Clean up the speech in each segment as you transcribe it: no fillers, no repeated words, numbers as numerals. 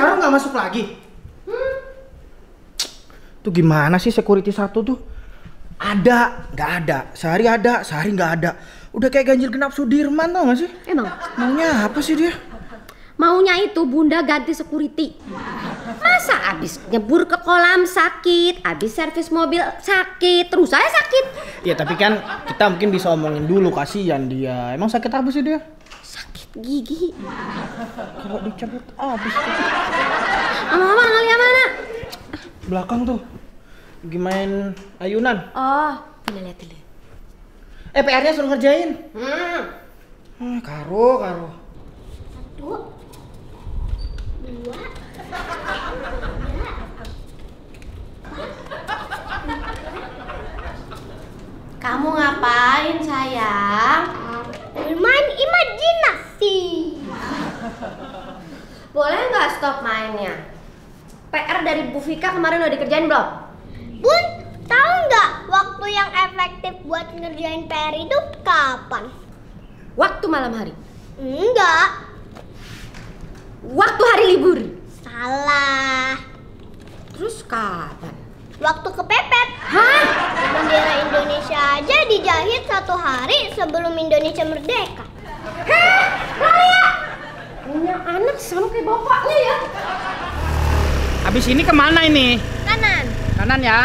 sekarang nggak masuk lagi? Tuh gimana sih security satu tuh? Ada, nggak ada. Sehari ada, sehari nggak ada. Udah kayak ganjil genap Sudirman tau nggak sih? Emang? Maunya apa sih dia? Maunya itu bunda ganti security. Masa abis nyebur ke kolam sakit, abis servis mobil sakit, terus saya sakit. Ya tapi kan kita mungkin bisa omongin dulu, kasihan dia. Emang sakit apa sih dia? Sakit gigi. Kalau dicabut abis. Aman-aman kali mana? Belakang tuh, gimana ayunan? Oh, pilih lihat dulu. PR-nya suruh ngerjain. Karo. Satu, dua. Kamu ngapain sayang? Bermain imajinasi. Boleh nggak stop mainnya? PR dari Bu Vika kemarin udah dikerjain belum? Bun, tahu nggak waktu yang efektif buat ngerjain PR itu kapan? Waktu malam hari? Enggak. Waktu hari libur? Salah. Terus kapan? Waktu kepepet. Hah? Bendera Indonesia aja dijahit 1 hari sebelum Indonesia merdeka. Hah? Raya? Punya anak sama kayak bapaknya ya? Abis ini kemana ini? Kanan. Kanan ya?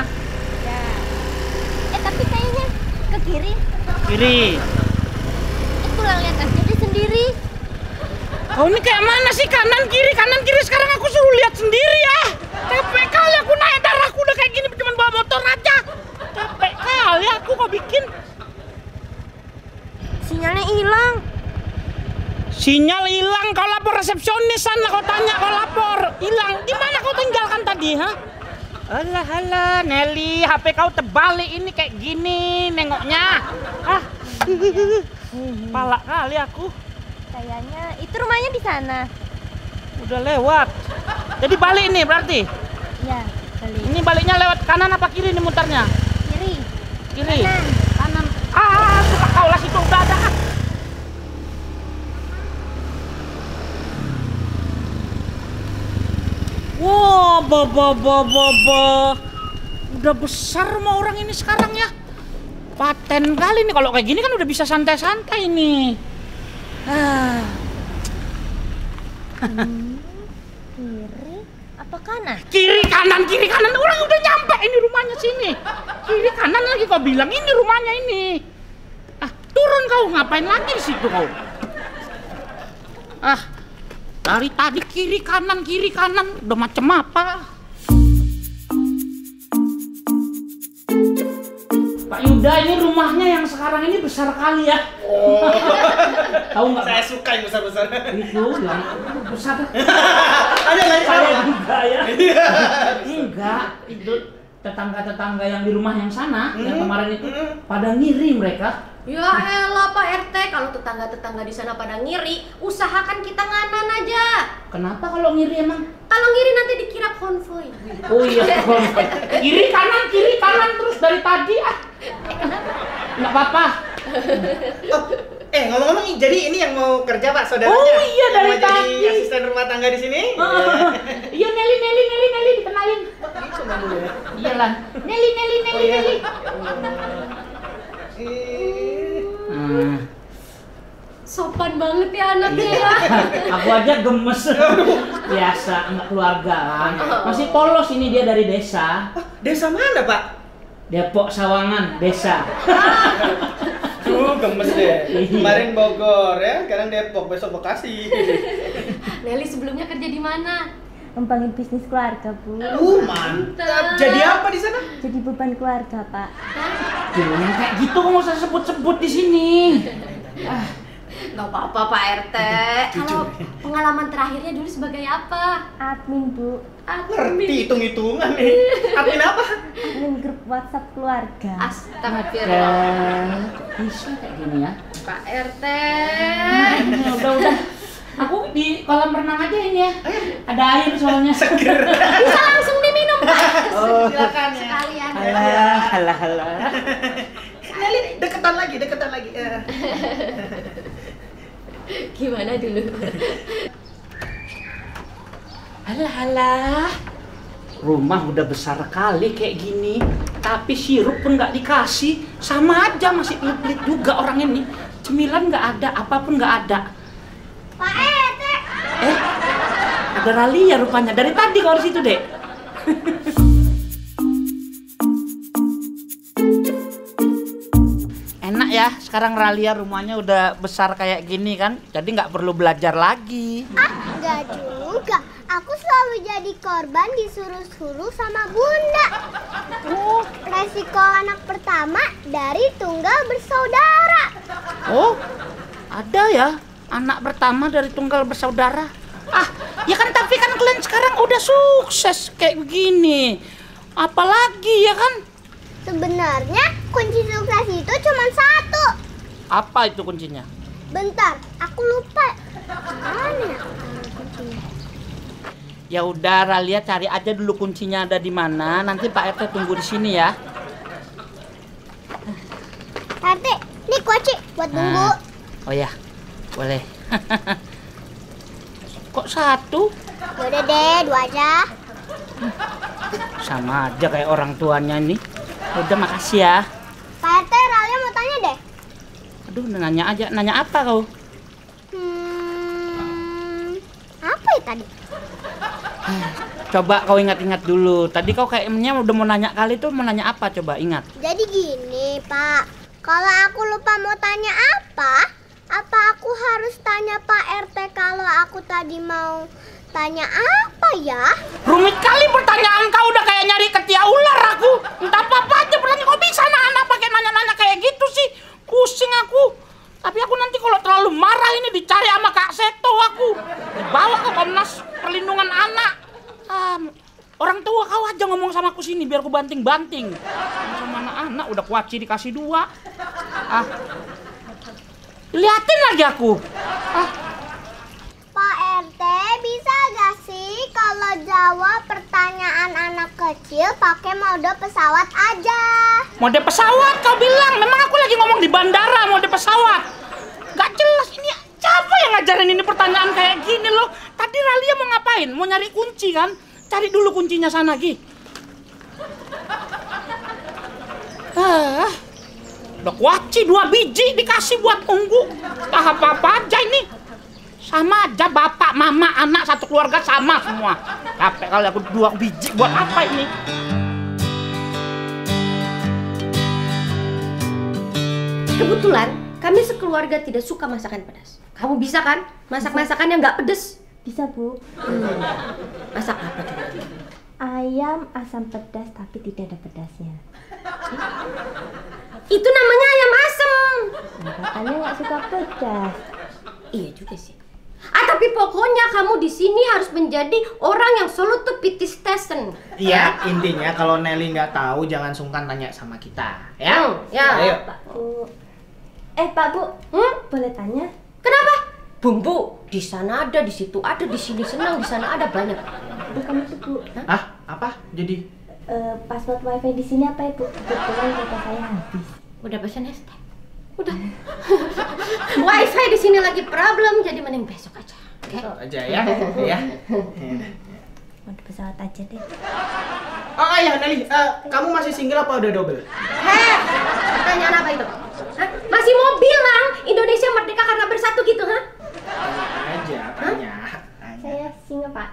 Ya. Tapi kayaknya ke kiri. Kiri. Kurang lihat aja sendiri. Oh ini kayak mana sih kanan kiri sekarang aku suruh lihat sendiri ya. Capek kali aku naik darahku udah kayak gini cuma bawa motor aja. Capek kali aku kok bikin. Sinyalnya hilang. Sinyal hilang, kau lapor resepsionis sana kau tanya kau lapor. Hilang, di mana kau tinggalkan tadi ha? Alah Nelly, HP kau terbalik ini kayak gini nengoknya. Ah. Palak kali aku. Kayaknya itu rumahnya di sana. Udah lewat. Jadi balik nih berarti? Iya, balik. Ini baliknya lewat kanan apa kiri nih mutarnya? Kiri. Kiri. Kanan. Ah, suka kau lah situ udah ada. Wow, udah besar rumah orang ini sekarang ya. Paten kali nih kalau kayak gini kan udah bisa santai-santai nih. Kiri apa kanan? Kiri kanan orang udah nyampe ini rumahnya sini. Kiri kanan lagi kau bilang ini rumahnya ini. Ah turun kau ngapain lagi di situ kau? Ah dari tadi kiri kanan udah macam apa? Pak Yudha ini rumahnya yang sekarang ini besar kali ya. Oh. Tahu nggak? Saya suka yang besar-besar. Itu yang besar. Ada nggak tahu? Enggak ya. Enggak. Itu tetangga-tetangga yang di rumah yang sana yang kemarin itu pada ngiri mereka. Ya elah Pak RT, kalau tetangga-tetangga di sana pada ngiri, usahakan kita nganan aja. Kenapa kalau ngiri emang? Kalau ngiri nanti dikira konvoy. Oh iya konvoy. Kiri kanan terus dari tadi ah. Nggak apa-apa. Oh, ngomong-ngomong jadi ini yang mau kerja Pak saudaranya. Oh iya dari mau tadi. Jadi asisten rumah tangga di sini. Oh, iya Nelly dikenalin. Ini cuma dulu ya. Iyalah. Nelly. Oh, iya. Sopan banget ya anaknya ya. Aku aja gemes. Biasa anak keluarga kan. Masih polos ini dia dari desa. Oh, desa mana Pak? Depok Sawangan desa. Gemes deh. Kemarin Bogor ya, sekarang Depok, besok Bekasi. Nelly sebelumnya kerja di mana? Ngembangin bisnis keluarga, Bu. Mantap. Jadi apa di sana? Jadi beban keluarga, Pak. Jangan kayak gitu nggak usah sebut-sebut di sini. Nggak apa-apa, Pak RT. Kalau pengalaman terakhirnya dulu sebagai apa? Admin, Bu. Ngerti hitung-hitungan nih. Admin apa? Admin grup WhatsApp keluarga. Astagfirullah. Bisa kayak gini ya, Pak RT. Udah. Aku di kolam renang aja ini ya. Ada air soalnya. Seger. Bisa langsung diminum, Pak. Silakan ya. Sekalian. Alah. Nelly, deketan lagi. Gimana dulu? Alah, rumah udah besar kali kayak gini, tapi sirup pun nggak dikasih, sama aja masih pelit juga orang ini. Cemilan nggak ada, apapun nggak ada. Pak Ed, ada Rali ya rupanya dari tadi kalau di situ dek. Enak ya, sekarang Ralia rumahnya udah besar kayak gini kan, jadi nggak perlu belajar lagi. Nggak juga. Aku selalu jadi korban disuruh-suruh sama bunda. Resiko anak pertama dari tunggal bersaudara. Oh, ada ya anak pertama dari tunggal bersaudara. Ah, ya kan tapi kan kalian sekarang udah sukses kayak begini. Apalagi ya kan? Sebenarnya kunci sukses itu cuma satu. Apa itu kuncinya? Bentar, aku lupa. Mana kuncinya? Ya udah, Ralia cari aja dulu kuncinya ada di mana. Nanti Pak RT tunggu di sini ya. RT, ini kunci buat tunggu. Oh ya, boleh. Kok satu? Yaudah deh, dua aja. Sama aja kayak orang tuanya nih. Udah, makasih ya. Pak RT, Ralia mau tanya deh. Aduh, nanya aja. Nanya apa kau? Apa ya tadi? Coba kau ingat-ingat dulu. Tadi kau kayaknya udah mau nanya kali tuh, mau nanya apa? Coba ingat. Jadi gini Pak, kalau aku lupa mau tanya apa aku harus tanya Pak RT kalau aku tadi mau tanya apa ya? Rumit kali pertanyaan kau, udah kayak nyari ketiak ular aku. Entah apa aja pertanyaan kau bisa anak-anak pakai nanya-nanya kayak gitu sih. Pusing aku. Tapi aku nanti kalau terlalu marah ini dicari sama Kak Seto aku. Dibawa ke Komnas Perlindungan Anak. Orang tua kau aja ngomong sama aku sini biar aku banting-banting. Sama anak-anak udah kuaci dikasih dua. Liatin lagi aku. Pak RT bisa gak sih kalau jawab pertanyaan anak kecil pakai mode pesawat aja? Mode pesawat kau bilang, memang aku lagi ngomong di bandara mode pesawat. Gak jelas ini, siapa yang ngajarin ini pertanyaan kayak gini loh. Tadi Ralia mau ngapain? Mau nyari kunci kan? Cari dulu kuncinya sana, Gi. Udah kuaci dua biji dikasih buat tunggu. Apa-apa aja ini. Sama aja bapak, mama, anak, satu keluarga sama semua. Capek kali aku dua biji buat apa ini? Kebetulan kami sekeluarga tidak suka masakan pedas. Kamu bisa kan masak-masakan yang nggak pedas? Bisa bu. Masak apa coba? Ayam asam pedas tapi tidak ada pedasnya. Itu namanya ayam asam. Makanya nggak suka pedas. Iya juga sih. Tapi pokoknya kamu di sini harus menjadi orang yang selalu tuh pity station. Iya, intinya kalau Nelly nggak tahu jangan sungkan tanya sama kita. Ya. Ya. Ayo. Pak Bu. Pak Bu, boleh tanya? Kenapa? Bumbu di sana ada, di situ ada, di sini senang, di sana ada banyak. Bukan itu Bu. Apa? Jadi? Password wifi di sini apa Ibu? Kebetulan data saya habis. Udah pesan hashtag? Udah. Wifi di sini lagi problem, jadi mending besok aja. Oke? Aja ya. Ya. Mode pesawat aja deh. Oh iya Nelly, kamu masih single apa udah double? Pertanyaan apa itu? Masih mau bilang Indonesia merdeka karena bersatu gitu, Tanya aja. Saya single, Pak.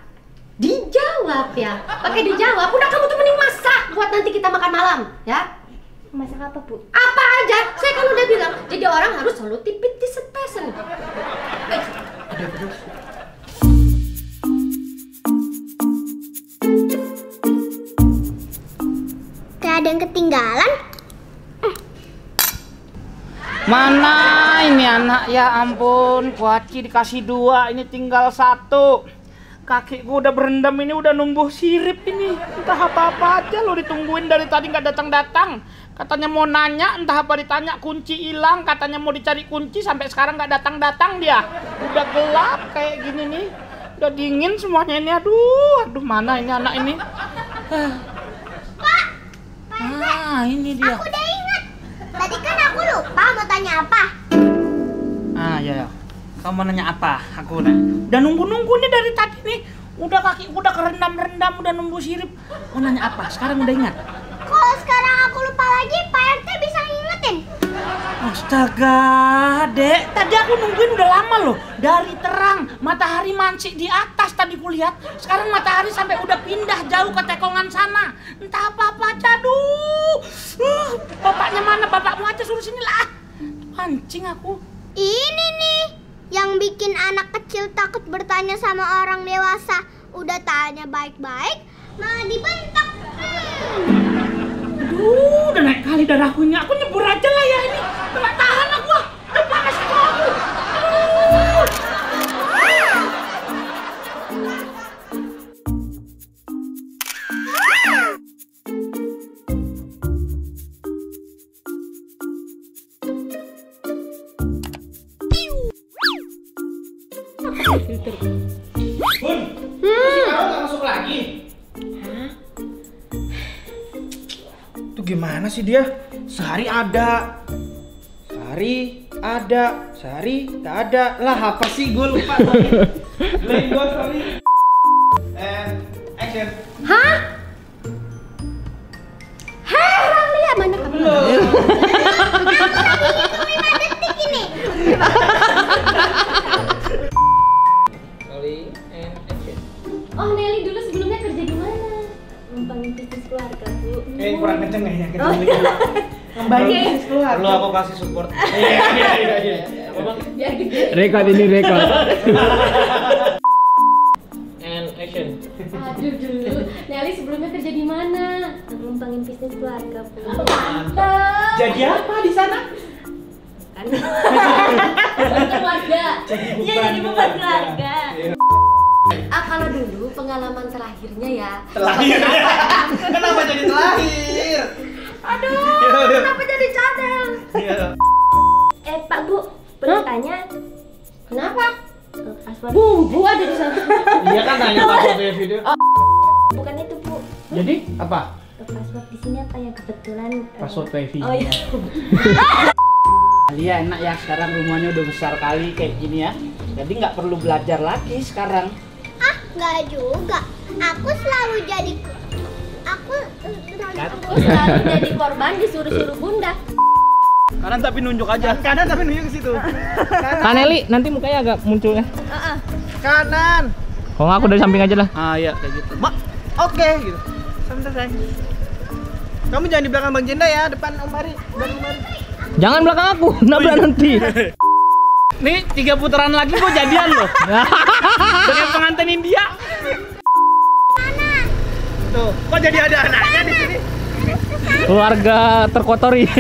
Dijawab ya. Pakai dijawab. Udah kamu tuh mending masak buat nanti kita makan malam, ya. Masak apa, Bu? Apa aja. Saya kan udah bilang, jadi orang harus selalu tipit di station. Kayak ada yang ketinggalan. Mana ini anak, ya ampun, kuaci dikasih dua, ini tinggal satu. Kakiku udah berendam ini, udah numbuh sirip ini. Entah apa-apa aja lo ditungguin dari tadi nggak datang-datang. Katanya mau nanya, entah apa ditanya, kunci hilang. Katanya mau dicari kunci, sampai sekarang nggak datang-datang dia. Udah gelap kayak gini nih, udah dingin semuanya ini. Aduh mana ini anak ini. Pak, ini dia. Aku udah ingat. Tadi kan aku lupa mau tanya apa. Iya. Kamu mau nanya apa? Aku udah nunggu-nunggu nih dari tadi nih. Udah kaki udah kerendam-rendam, udah nembus sirip. Mau nanya apa? Sekarang udah ingat? Kalau sekarang aku lupa lagi, Pak RT bisa ngingetin. Astaga, Dek. Tadi aku nungguin udah lama loh. Dari terang, matahari mancik di atas tadi kulihat. Sekarang matahari sampai udah pindah jauh ke tekongan sana. Entah apa-apa aja, aduh. Bapaknya mana? Bapakmu aja suruh sinilah. Mancing aku. Ini nih, yang bikin anak kecil takut bertanya sama orang dewasa. Udah tanya baik-baik, malah dibentak. Aduh, udah naik kali darahku ini. Aku nyebur aja lah ya ini. Nggak tahan aku. Udah panas aku. Aduh. Bun, si Karo nggak masuk lagi. Gimana sih dia? Sehari ada, sehari ada, sehari tak ada. Lah apa sih, gue lupa. Lain gue sorry. Action. Hah? Hah? Lihat mana kamu? Belum. Sorry and action. Oh, Nelly dulu sebelumnya kerja di mana? Ngembangin bisnis keluarga Bu. Kayaknya kurang kenceng ya kita ngelihat. Ngembangin bisnis keluarga. Perlu aku kasih support. Iya. Biar gede. Rekod ini rekod. And action. Aduh dulu. Nelly sebelumnya kerja di mana? Ngembangin bisnis keluarga Bu. Mantap. Jadi apa di sana? Kan. Keluarga. Iya, jadi beban keluarga. Ah, kalau dulu pengalaman terakhirnya ya. Terakhir? Kenapa jadi terakhir? Aduh, kenapa jadi cadel? Pak Bu, bertanya. Kenapa? Bu ada di sana. Iya kan tanya Pak Bu ya video. Bukan itu Bu. Jadi apa? Password di sini apa ya kebetulan? Password wifi. Oh iya. Alia enak ya sekarang rumahnya udah besar kali kayak gini ya. Jadi nggak perlu belajar lagi sekarang. Nggak juga, aku selalu jadi korban disuruh-suruh bunda. Kanan tapi nunjuk aja. Kanan tapi nunjuk ke situ. Kaneli, nanti mukanya agak munculnya. Kanan. Kalau nggak aku dari samping aja lah. Ah iya kayak gitu. Oke gitu. Sebentar sayang. Kamu jangan di belakang Bang Jenda ya, depan Om Hari. Jangan belakang aku, nabrak nanti. Nih 3 putaran lagi kok jadian loh. Dengan pengantin India. Mana? Tuh, kok jadi ada anaknya di sini? Keluarga terkotori.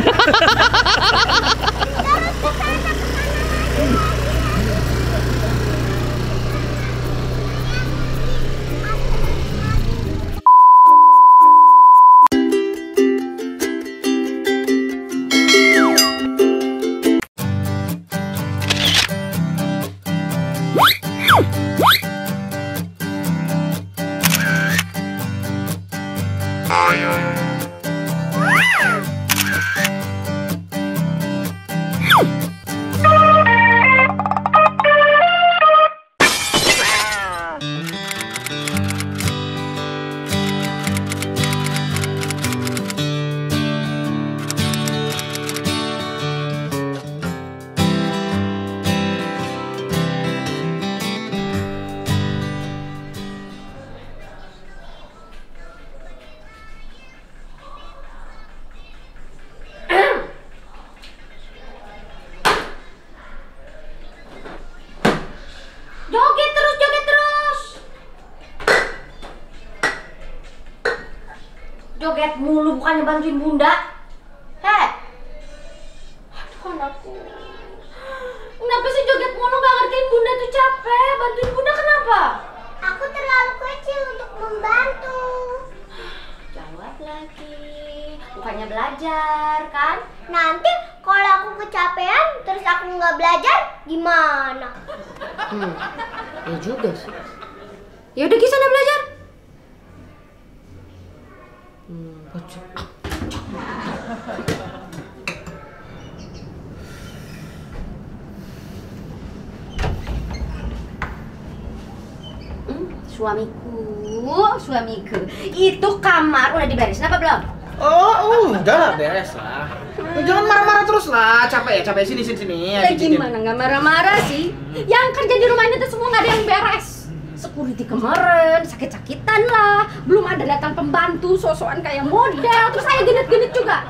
Joget mulu bukannya bantuin bunda. Heh. Aduh anakku. Kenapa sih joget mulu gak ngertiin bunda tuh capek? Bantuin bunda kenapa? Aku terlalu kecil untuk membantu. Jawab lagi. Bukannya belajar kan? Nanti kalau aku kecapean terus aku nggak belajar gimana? Ya juga sih. Ya udah kisah belajar. suamiku itu kamar udah diberesin apa belum? Oh, udah lah, beres lah. Jangan marah-marah terus lah, capek sini. Ya, gimana nggak marah-marah sih? Yang kerja di rumah ini tuh semua nggak ada yang beres. Security kemarin, sakit-sakitan lah. Belum ada datang pembantu, sosokan kayak model. Terus saya genit-genit juga.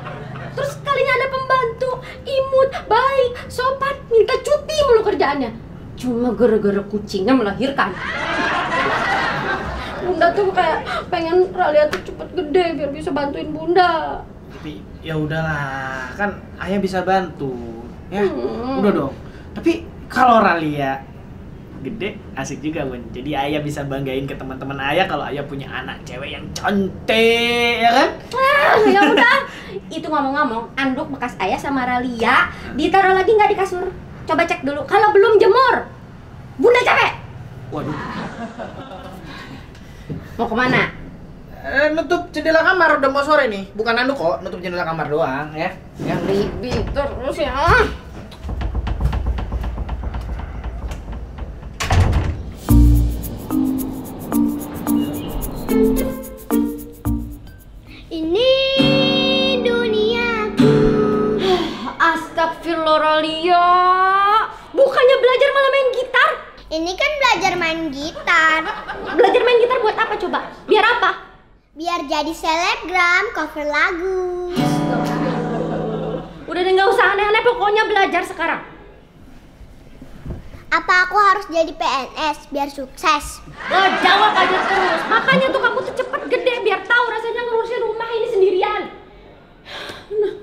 Terus kalinya ada pembantu, imut, baik, sopan, minta cuti mulu kerjaannya. Cuma gara-gara kucingnya melahirkan. Bunda tuh kayak pengen Ralia tuh cepet gede biar bisa bantuin Bunda. Tapi ya udahlah, kan ayah bisa bantu ya. Udah dong. Tapi kalau Ralia gede asik juga, Bun. Jadi ayah bisa banggain ke teman-teman ayah kalau ayah punya anak cewek yang cantik, ya kan? Ya udah. Itu ngomong-ngomong, anduk bekas ayah sama Ralia ditaruh lagi nggak di kasur? Coba cek dulu. Kalau belum jemur. Bunda capek. Waduh. Mau kemana? Nutup jendela kamar, udah mau sore nih. Bukan anduk kok, nutup jendela kamar doang ya. Yang ribet terus ya. Ini duniaku. Astagfirullah Ralia. Bukannya belajar malah main gitar? Ini kan belajar main gitar. Belajar main gitar buat apa coba? Biar apa? Biar jadi selebgram, cover lagu. Udah deh, nggak usah aneh-aneh, pokoknya belajar sekarang. Apa aku harus jadi PNS biar sukses? Oh, jawab aja terus. Makanya tuh kamu tuh cepet gede biar tahu rasanya ngurusin rumah ini sendirian. Nah.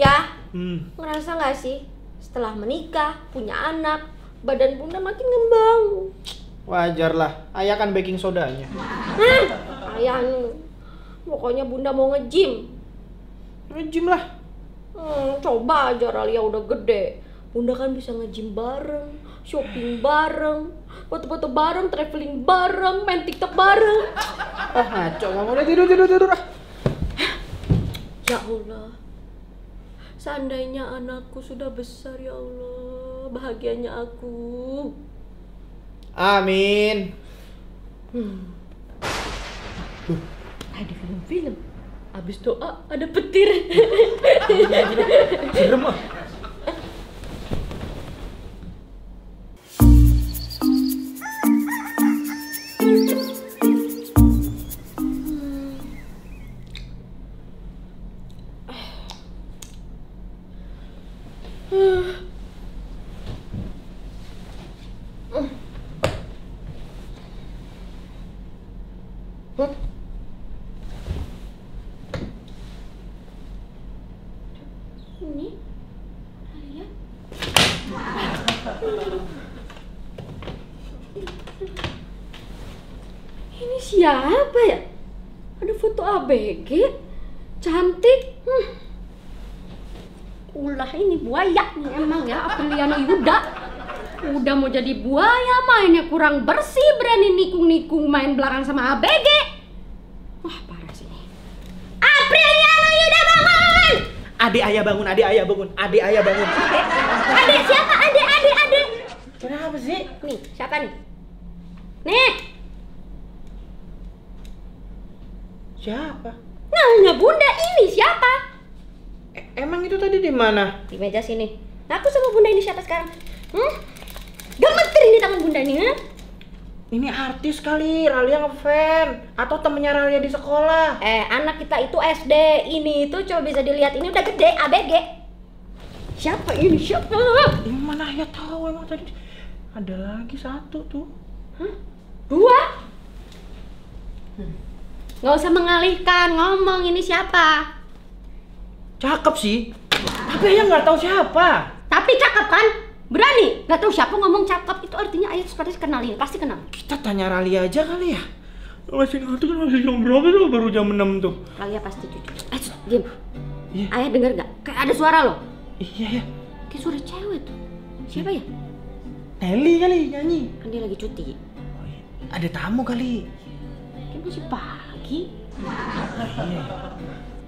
Ya, ngerasa nggak sih setelah menikah, punya anak, badan Bunda makin ngembang? Wajar lah, ayah kan baking sodanya. Hah? Ayahnya. Pokoknya Bunda mau nge-gym. Nge-gym lah. Coba aja Ralia udah gede. Bunda kan bisa nge-gym bareng, shopping bareng, foto-foto bareng, traveling bareng, main TikTok bareng. Ah, ngaco kamu, udah tidur. Ya Allah. Seandainya anakku sudah besar ya Allah, bahagianya aku. Amin. Ada film-film, abis doa ada petir. Serem ah. Siapa ya? Ada foto ABG, cantik. Ulah ini buaya nih emang ya, Apriliano Yudha. Udah mau jadi buaya, mainnya kurang bersih, berani nikung-nikung main belakang sama ABG. Wah parah sih. Apriliano Yudha bangun! Adik ayah bangun. Adik siapa? Adik. Kenapa sih? Nih siapa nih? Nih. Siapa? Nanya Bunda, ini siapa? Emang itu tadi di mana? Di meja sini. Nah, aku sama Bunda ini siapa sekarang? Gemeter ini tangan Bunda nih. Ini artis kali, Ralia ngefan atau temennya Ralia di sekolah. Anak kita itu SD. Ini tuh coba bisa dilihat, ini udah gede ABG. Siapa ini? Siapa? Ini mana ya tahu emang tadi. Ada lagi satu tuh. Dua? Nggak usah mengalihkan, ngomong ini siapa? Cakep sih, tapi ayah nggak tahu siapa. Tapi cakep kan? Berani? Nggak tahu siapa ngomong cakep, itu artinya ayah seperti kenalin, pasti kenal. Kita tanya Ralia aja kali ya? Masih ngobrol kan baru jam 6 tuh. Ralia pasti cucu. Diam. Iya. Ayah denger nggak? Kayak ada suara loh. Iya. Kayak suara cewek tuh. Siapa ya? Nelly kali nyanyi. Kan dia lagi cuti. Oh, iya. Ada tamu kali. Kayak masih pagi.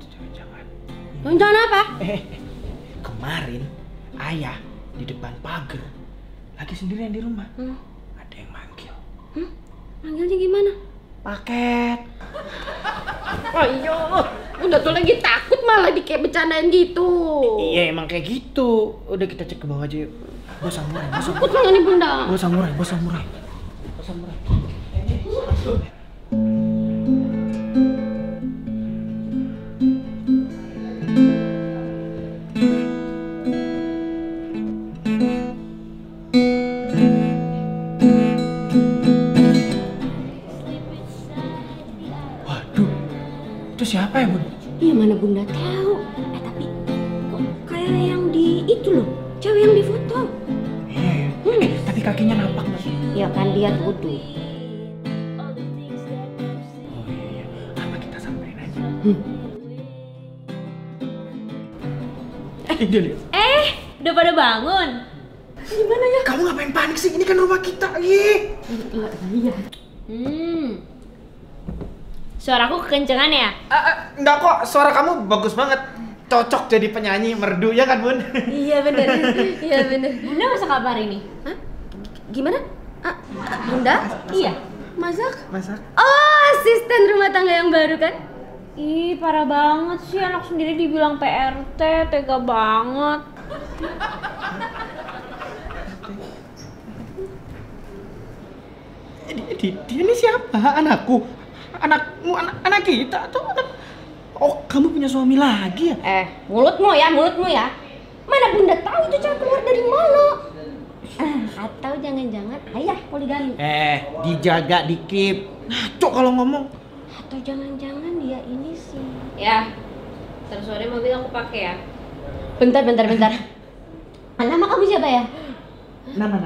Jangan-jangan Rencana apa? Kemarin ayah di depan pagar lagi sendirian di rumah. Ada yang manggil. Manggilnya gimana? Paket. Oh iya, udah tuh lagi takut malah kayak bercandaan gitu. Iya emang kayak gitu. Udah kita cek ke bawah aja yuk. Bos samurai, bos samurai. Takut banget nih bunda. Bos samurai, bos samurai. Bos samurai. Siapa ya bun? Iya mana bunda tahu. Tapi kok kayak yang di itu loh, cewek yang di foto. Iya. Tapi kakinya napak loh. Iya kan dia tuduh. Oh iya. Apa kita samperin aja? Udah pada bangun? Gimana ya? Kamu ngapain panik sih? Ini kan rumah kita. Iya. Suaraku kekencengan ya? Enggak kok, suara kamu bagus banget. Cocok jadi penyanyi merdu, ya kan bun? Iya bener, iya bener. Bunda masak kabar ini? Hah? Gimana? Bunda? Masak. Iya. Masak? Masak. Oh, asisten rumah tangga yang baru kan? Ih, parah banget sih anak sendiri dibilang PRT, tega banget. Dia ini siapa? Anakku? Anakmu, anak kita tuh anak... Oh, kamu punya suami lagi ya? Mulutmu ya. Mana bunda tahu itu cara keluar dari mana? Atau jangan-jangan ayah poligami. Dijaga dikit. Ngaco kalau ngomong. Atau jangan-jangan dia ini sih. Ya, terus sore mobil aku pakai ya. Bentar. Nama kamu siapa ya? Nama.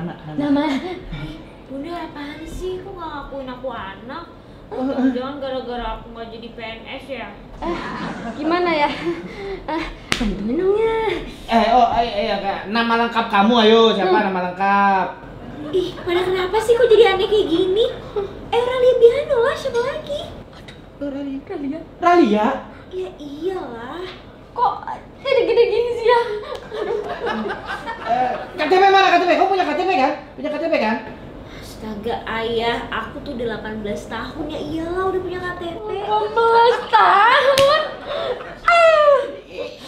Bunda apaan sih? Kok gak ngakuin aku anak? Jangan gara-gara aku nggak jadi PNS ya? Gimana ya? Bantuin dong ya. Kak, nama lengkap kamu ayo, siapa nama lengkap? Ih, pada kenapa sih kok jadi aneh kayak gini? Ralibiano lah, siapa lagi? Aduh, Ralia? Ya iyalah. Kok jadi gini sih ya? KTP mana KTP? Kamu punya KTP kan? Astaga ayah, aku tuh udah 18 tahun ya iyalah udah punya KTP. 18 tahun?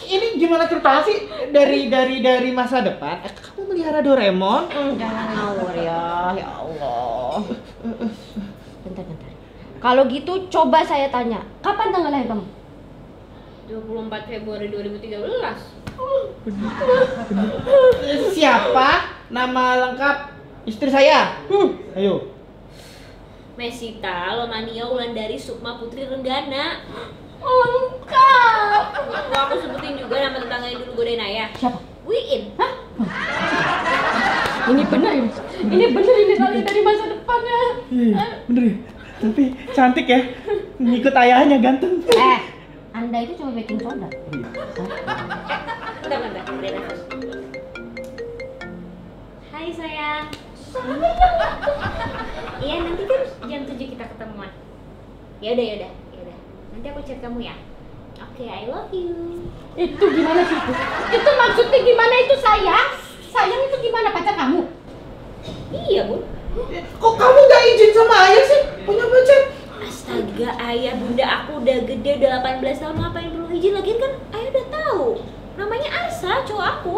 Ini gimana cerita sih dari masa depan? Kamu melihara Doraemon? Jangan ngawur ya Allah. Bentar. Kalau gitu coba saya tanya, kapan tanggal lahir kamu? 24 Februari 2013. Benar. Siapa? Nama lengkap? Istri saya. Ayo. Mesita Lomania Wulandari Sukma Putri Rendana. Lengkap. Aku sebutin juga nama tetangga yang dulu godain ayah. Siapa? Wiin. Hah? Ini bener ya? Ini tadi dari masa depannya. Iya, bener ya? Tapi cantik ya. Ngikut ayahnya ganteng. Anda itu cuma baking soda. Bentar. Hai sayang. Iya nanti kan jam 7 kita ketemuan. Yaudah. Nanti aku chat kamu ya. Oke, I love you. Itu gimana sih? Itu maksudnya gimana itu sayang? Sayang itu gimana pacar kamu? Iya bun. Kok kamu gak izin sama ayah sih? Punya pacar? Astaga ayah, bunda aku udah gede, udah 18 tahun ngapain belum izin lagi kan? Ayah udah tahu. Namanya Arsa, cowok aku.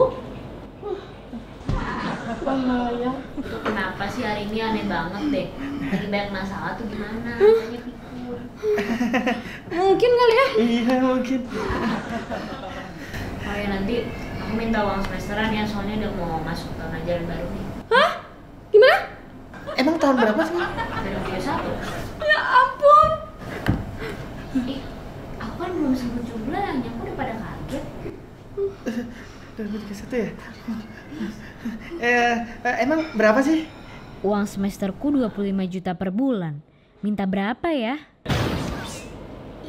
Bahaya. Kenapa sih hari ini aneh banget deh? Lagi banyak masalah tuh gimana? Hanya pikir. Mungkin kali ya? Iya mungkin. Oh ya nanti aku minta uang semesteran ya soalnya udah mau masuk ke ngajaran baru nih. Hah? Gimana? Emang tahun berapa sih? 2021. Ya ampun. Aku kan belum sebut jumlahnya, aku udah pada kaget. 2021 ya? Emang berapa sih? Uang semesterku 25 juta per bulan. Minta berapa ya?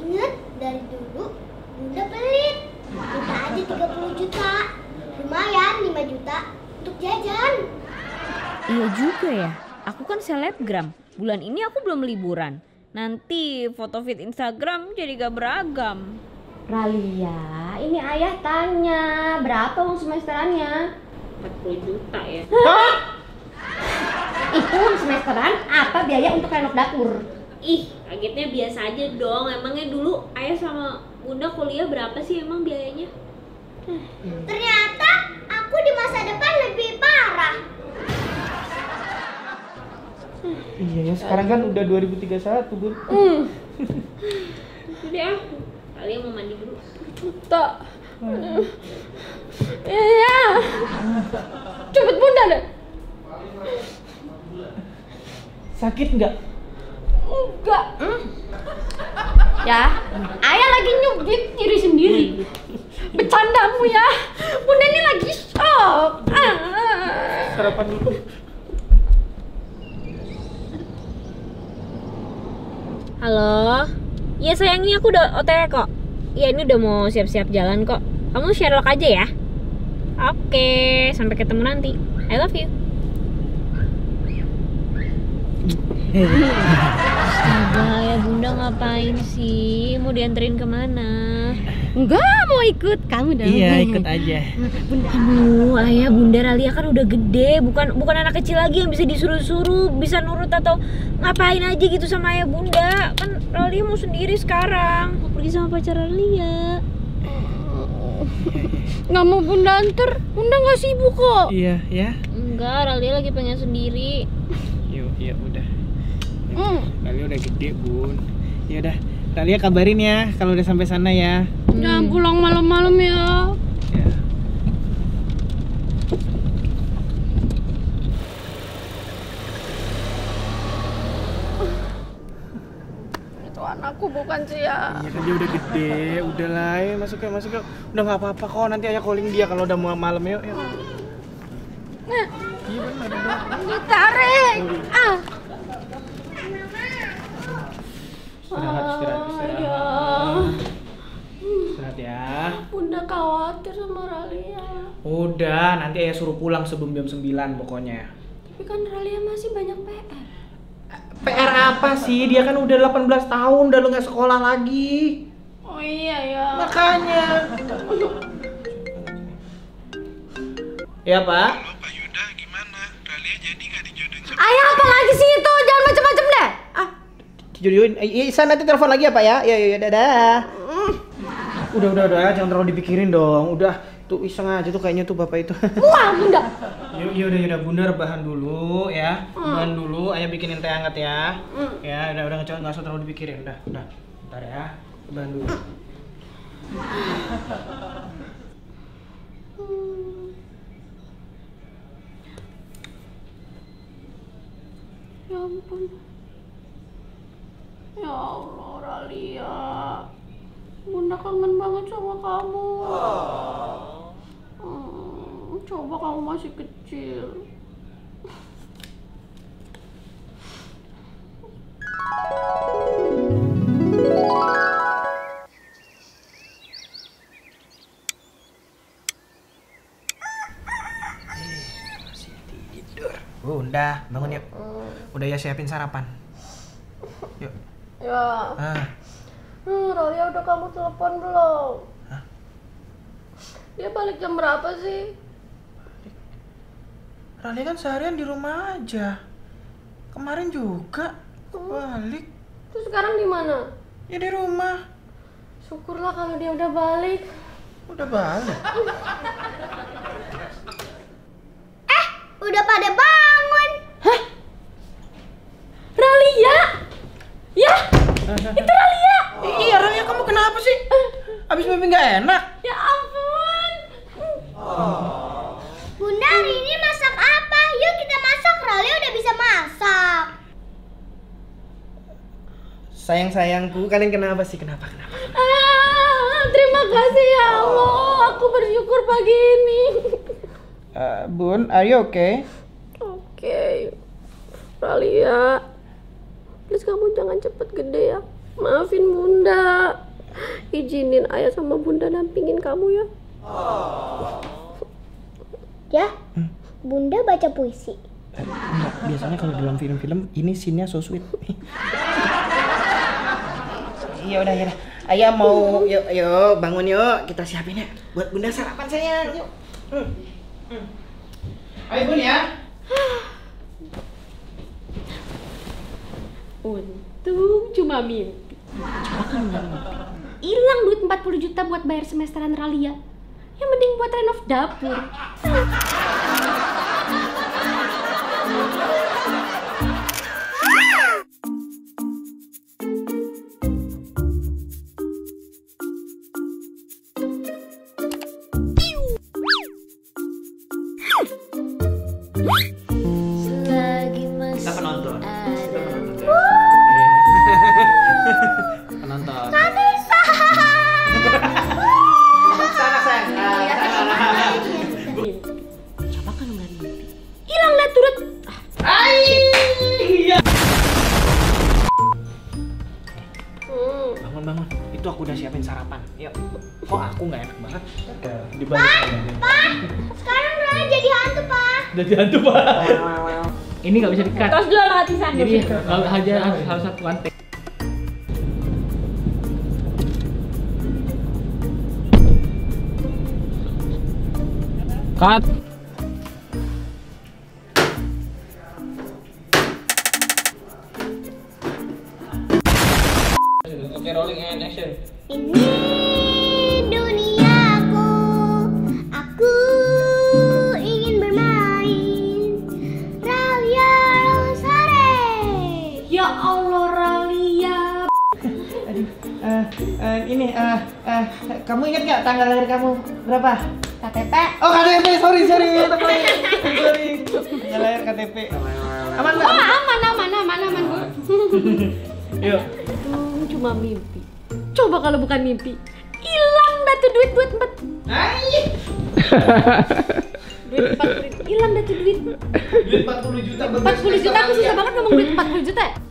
Ingat dari dulu bunda pelit. Minta aja 30 juta. Lumayan 5 juta untuk jajan. Iya juga ya. Aku kan selebgram. Bulan ini aku belum liburan. Nanti foto feed Instagram jadi gak beragam. Ralia, ini ayah tanya, berapa uang semesterannya? 40 juta ya. Hah? Itu uang semesteran apa biaya untuk renov dapur? Ih, kagetnya biasa aja dong. Emangnya dulu ayah sama bunda kuliah berapa sih emang biayanya? Ternyata aku di masa depan lebih parah. Iya ya, sekarang kan udah 2031, Bun. Udah, kalian mau mandi dulu. Tak. Iya. Cepet bunda deh. Sakit nggak? Enggak. Ya, ayah lagi nyubit diri sendiri. Bercandamu ya, bunda ini lagi shock. Sarapan dulu. Halo, ya sayangnya aku udah OTW kok. Ya ini udah mau siap-siap jalan kok. Kamu Sherlock aja ya. Oke, sampai ketemu nanti. I love you. Astaga, ya bunda ngapain sih? Mau dianterin kemana? Enggak, mau ikut kamu dong. Iya, ikut aja. Bunda, aduh, ayah bunda Ralia kan udah gede, bukan anak kecil lagi yang bisa disuruh-suruh, bisa nurut atau ngapain aja gitu sama ayah bunda. Kan Ralia mau sendiri sekarang, mau pergi sama pacar Ralia. Nggak mau bunda antar, bunda nggak sibuk kok. Iya, ya. Enggak, Ralia lagi pengen sendiri. Yuk, iya udah. Ralia udah gede, Bun. Ya udah. Ralia kabarin ya kalau udah sampai sana ya. Jangan pulang malam-malam ya. Ya. Itu anakku bukan sih ya. Iya kan dia udah gede, udahlah ya masuk ya. Udah nggak apa-apa kok, nanti ayah calling dia kalau udah mau malam yuk. Nah. Iya benar dong. Ditarik. Ah. Istirahat ya. Bunda khawatir sama Ralia. Udah, nanti ayah suruh pulang sebelum jam 9 pokoknya. Tapi kan Ralia masih banyak PR. PR apa sih? Dia kan udah 18 tahun, udah nggak sekolah lagi. Oh iya ya. Makanya. Ya Pak. Pak Yudha gimana? Ralia jadi nggak dijodohin sama. Ayah apa lagi sih itu? Jangan macam-macam deh. Ah. Jodohin, Isa nanti telepon lagi ya Pak ya? Ya, dadah. Udah, jangan terlalu dipikirin dong. Udah, tuh iseng aja tuh kayaknya tuh bapak itu. Wah, bunda. Yaudah, bunda rebahan dulu ya. Rebahan dulu, ayah bikinin teh hangat ya. Ya, udah nggak usah terlalu dipikirin. Udah, bentar ya. Rebahan dulu. Ya ampun. Ya Allah, Ralia, bunda kangen banget sama kamu. Coba kamu masih kecil. Masih tidur. Bunda, bangun yuk. Udah ya siapin sarapan. Yuk. Ya. Ralia udah kamu telepon belum? Hah? Dia balik jam berapa sih? Ralia kan seharian di rumah aja. Kemarin juga balik. Terus sekarang di mana? Ya di rumah. Syukurlah kalau dia udah balik. Udah balik. Udah pada bangun. Hah? Ralia? Ya? Itu Ralia. Iya Ralia, kamu kenapa sih? Abis mimpi nggak enak? Ya ampun. Bunda hari ini masak apa? Yuk kita masak, Ralia udah bisa masak. Sayang-sayangku, kalian kenapa sih? Kenapa? Terima kasih ya Allah, aku bersyukur pagi ini. Bun, are you okay? Okay, Ralia. Please kamu jangan cepet gede ya. Maafin bunda. Izinin ayah sama bunda nampingin kamu ya. Ya, bunda baca puisi. Enggak, biasanya kalau dalam film-film ini scene-nya so sweet. Iya udah. Ayah mau yuk bangun yuk, kita siapin ya buat bunda sarapan sayang, yuk. Ayo bun ya. Untung cuma mimpi. Coba kan hilang duit 40 juta buat bayar semesteran Ralia. Yang mending buat renov dapur. Ini nggak bisa di-cut. Terus dulu mati sana. Jadi aja harus satu lantai. Cut. Oke, rolling and action. Ini. Kamu ingat nggak tanggal lahir kamu berapa? KTP. Oh KTP, sorry. Sorry. Tanggal lahir KTP. Aman nggak? Oh, aman. Yuk. Cuma mimpi. Coba kalau bukan mimpi, hilang dah tuh duit buat empat. Duit 40 juta. Aku susah banget ngomong duit 40 juta.